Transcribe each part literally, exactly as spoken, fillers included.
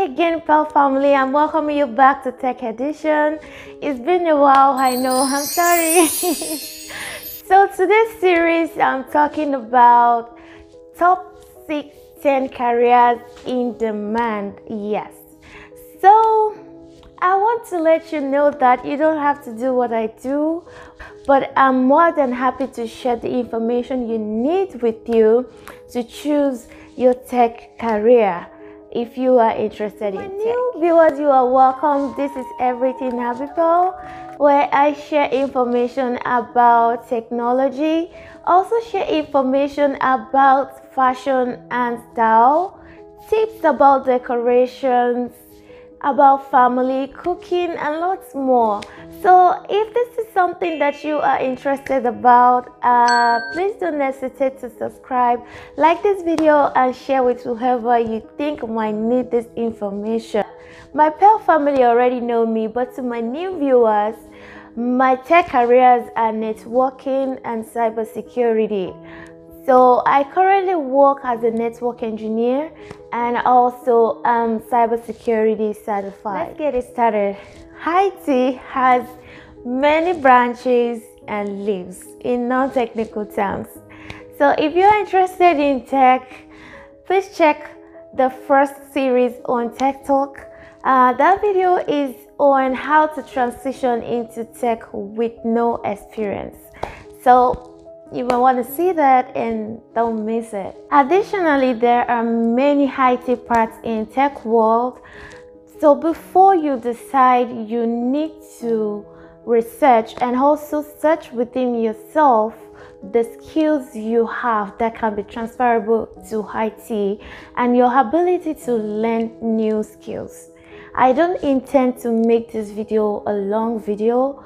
again, Pearl family, and welcoming you back to Tech Edition. It's been a while, I know, I'm sorry. So today's series, I'm talking about top six, ten careers in demand. Yes. So I want to let you know that you don't have to do what I do, but I'm more than happy to share the information you need with you to choose your tech career if you are interested in tech. New viewers, you are welcome. This is Everything AbbyPearl, where I share information about technology, also share information about fashion and style, tips about decorations, about family, cooking, and lots more. So if this is something that you are interested about, uh, please don't hesitate to subscribe, like this video, and share with whoever you think might need this information. My Pearl family already know me, but to my new viewers, my tech careers are networking and cybersecurity. So I currently work as a network engineer and also um, cybersecurity certified. Let's get it started. I T has many branches and leaves in non-technical terms. So if you're interested in tech, please check the first series on Tech Talk. Uh, that video is on how to transition into tech with no experience. So you will want to see that and don't miss it. Additionally, there are many I T parts in tech world. So before you decide, you need to research and also search within yourself the skills you have that can be transferable to I T and your ability to learn new skills. I don't intend to make this video a long video.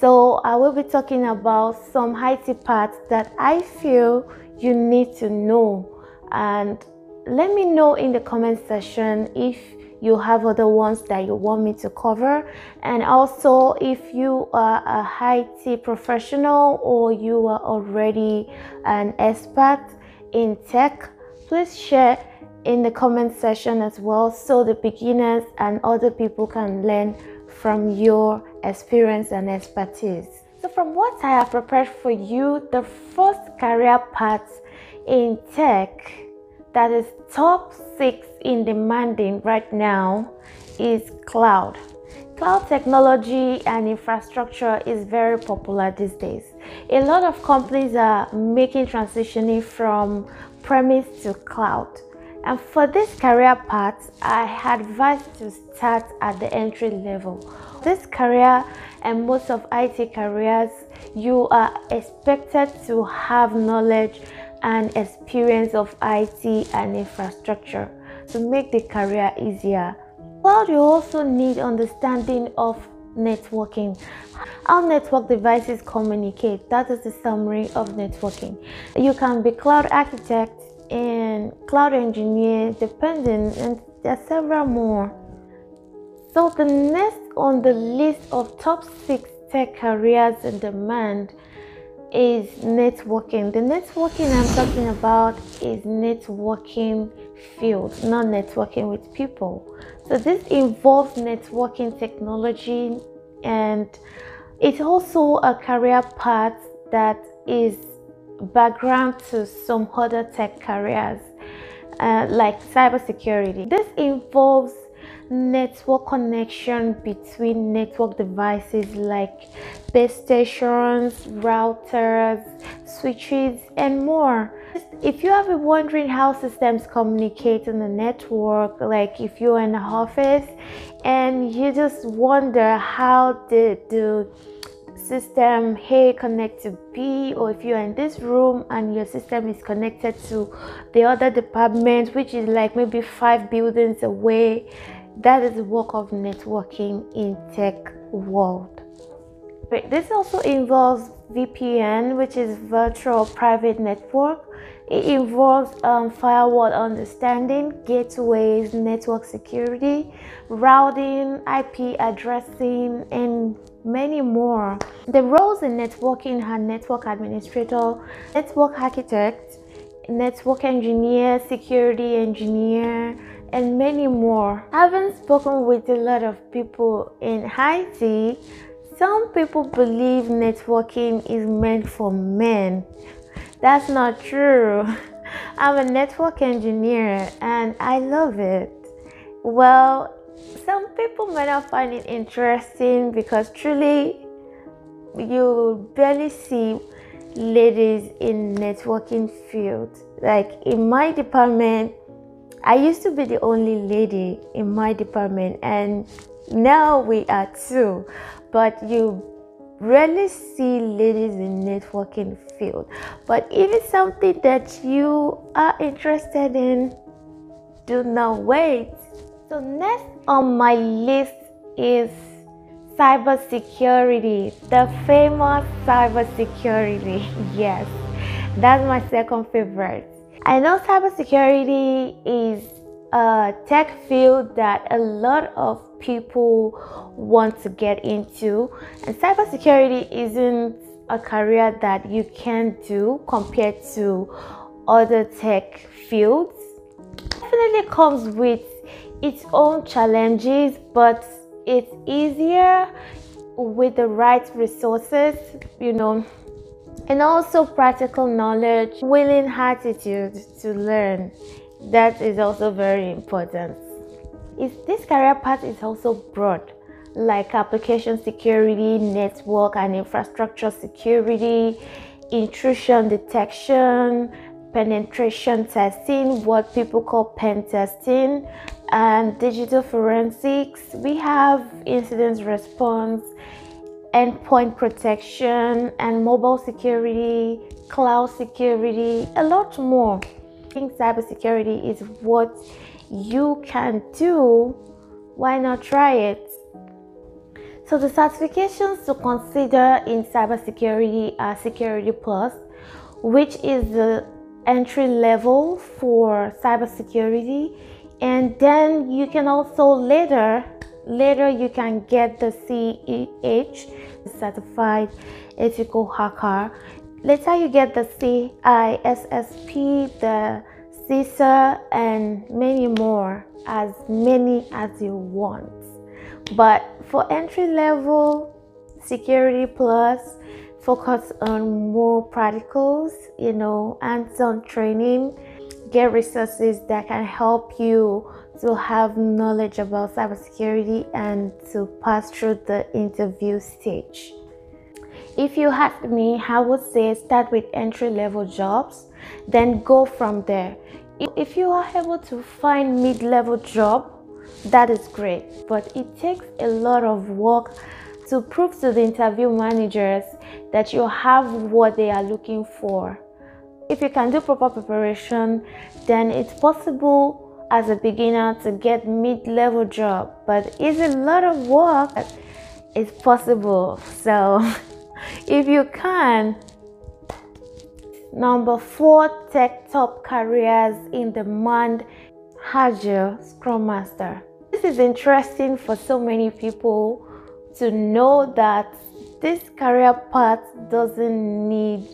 So I will be talking about some I T parts that I feel you need to know, and let me know in the comment section if you have other ones that you want me to cover. And also if you are a I T professional or you are already an expert in tech, please share in the comment section as well, so the beginners and other people can learn from your experience and expertise. So from what I have prepared for you, the first career path in tech that is top six in demanding right now is cloud. Cloud technology and infrastructure is very popular these days. A lot of companies are making transitioning from premise to cloud. And for this career path, I advise to start at the entry level. This career and most of I T careers, you are expected to have knowledge and experience of I T and infrastructure to make the career easier. While you also need understanding of networking. How network devices communicate, that is the summary of networking. You can be cloud architect and cloud engineer, depending, and there are several more. So the next on the list of top six tech careers in demand is networking. The networking I'm talking about is networking field, not networking with people. So this involves networking technology, and it's also a career path that is background to some other tech careers uh, like cybersecurity. This involves network connection between network devices like base stations, routers, switches, and more. If you have been wondering how systems communicate in the network, like if you're in the office and you just wonder how they do system A connect to B, or if you're in this room and your system is connected to the other department, which is like maybe five buildings away, that is the work of networking in tech world. But this also involves V P N, which is virtual private network. It involves um, firewall understanding, gateways, network security, routing, I P addressing, and many more. The roles in networking are network administrator, network architect, network engineer, security engineer, and many more. Having spoken with a lot of people in I T, some people believe networking is meant for men. That's not true. I'm a network engineer and I love it. Well, some people might not find it interesting because truly you barely see ladies in networking field. Like in my department, I used to be the only lady in my department, and now we are two, but you rarely see ladies in networking field. But if it's something that you are interested in, do not wait. So next on my list is cybersecurity, the famous cybersecurity. Yes, that's my second favorite. I know cybersecurity is a tech field that a lot of people want to get into, and cybersecurity isn't a career that you can do compared to other tech fields. It definitely comes with its own challenges, but it's easier with the right resources, you know, and also practical knowledge, willing attitude to learn. That is also very important. It's, this career path is also broad, like application security, network and infrastructure security, intrusion detection, penetration testing, what people call pen testing, and digital forensics. We have incident response, endpoint protection, and mobile security, cloud security, a lot more. I think cybersecurity is what you can do. Why not try it? So the certifications to consider in cybersecurity are Security Plus, which is the entry level for cybersecurity, and then you can also later later you can get the C E H, Certified Ethical Hacker. Later you get the C I S S P, the CISA, and many more, as many as you want. But for entry level, Security Plus focus on more practicals, you know, and some training. Get resources that can help you to have knowledge about cybersecurity and to pass through the interview stage. If you ask me, I would say start with entry-level jobs, then go from there. If you are able to find mid-level job, that is great, but it takes a lot of work to prove to the interview managers that you have what they are looking for. If you can do proper preparation, then it's possible as a beginner to get mid-level job, but it's a lot of work. It's possible, so if you can. Number four, Tech Top careers in demand, Agile Scrum Master. This is interesting for so many people to know that this career path doesn't need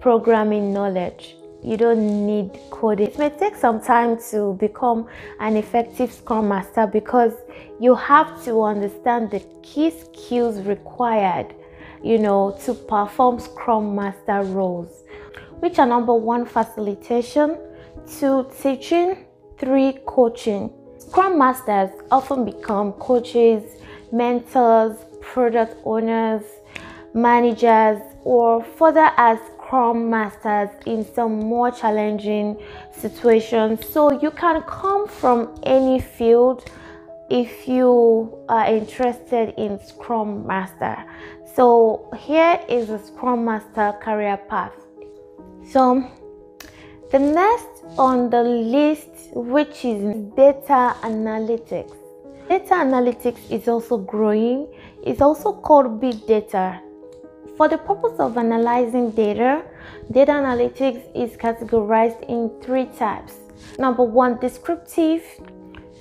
programming knowledge. You don't need coding. It may take some time to become an effective Scrum Master because you have to understand the key skills required, you know, to perform Scrum Master roles, which are number one, facilitation, two, teaching, three, coaching. Scrum Masters often become coaches, mentors, product owners, managers, or further as Scrum Masters in some more challenging situations. So you can come from any field if you are interested in Scrum Master. So here is the Scrum Master career path. So the next on the list, which is data analytics. Data analytics is also growing. It's also called big data. For the purpose of analyzing data, data analytics is categorized in three types. Number one, descriptive,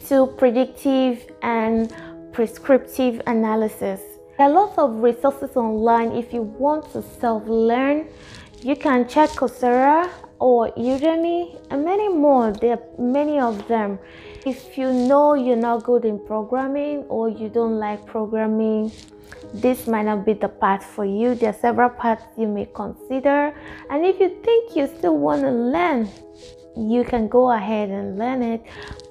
two, predictive, and prescriptive analysis. There are lots of resources online if you want to self-learn. You can check Coursera or Udemy and many more. There are many of them. If you know you're not good in programming or you don't like programming, this might not be the path for you. There are several paths you may consider, and if you think you still want to learn, you can go ahead and learn it,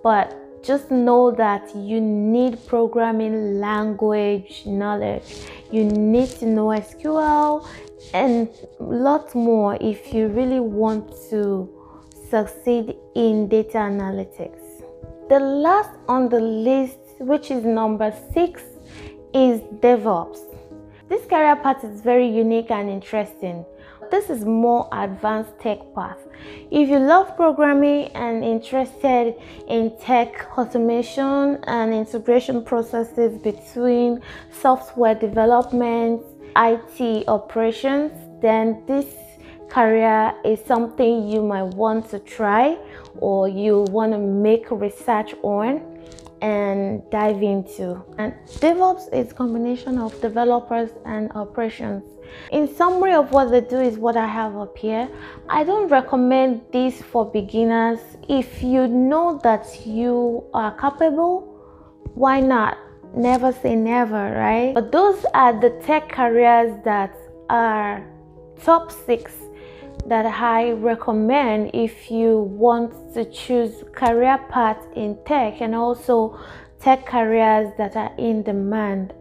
but just know that you need programming language knowledge. You need to know S Q L and lots more if you really want to succeed in data analytics. The last on the list, which is number six, is DevOps. This career path is very unique and interesting. This is more advanced tech path. If you love programming and interested in tech automation and integration processes between software development, I T operations, then this career is something you might want to try, or you want to make research on and dive into. And DevOps is a combination of developers and operations. In summary of what they do is what I have up here. I don't recommend this for beginners. If you know that you are capable, why not? Never say never, right? But those are the tech careers that are top six that I recommend if you want to choose career path in tech, and also tech careers that are in demand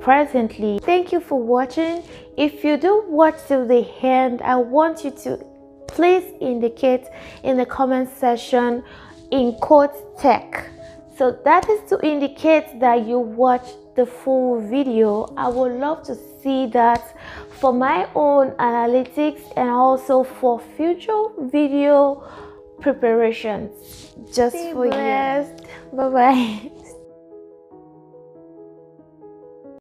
presently. Thank you for watching. If you do watch till the end, I want you to please indicate in the comment section in quotes tech. So that is to indicate that you watched the full video. I would love to see that for my own analytics and also for future video preparations. Just be for blessed. You. Bye bye.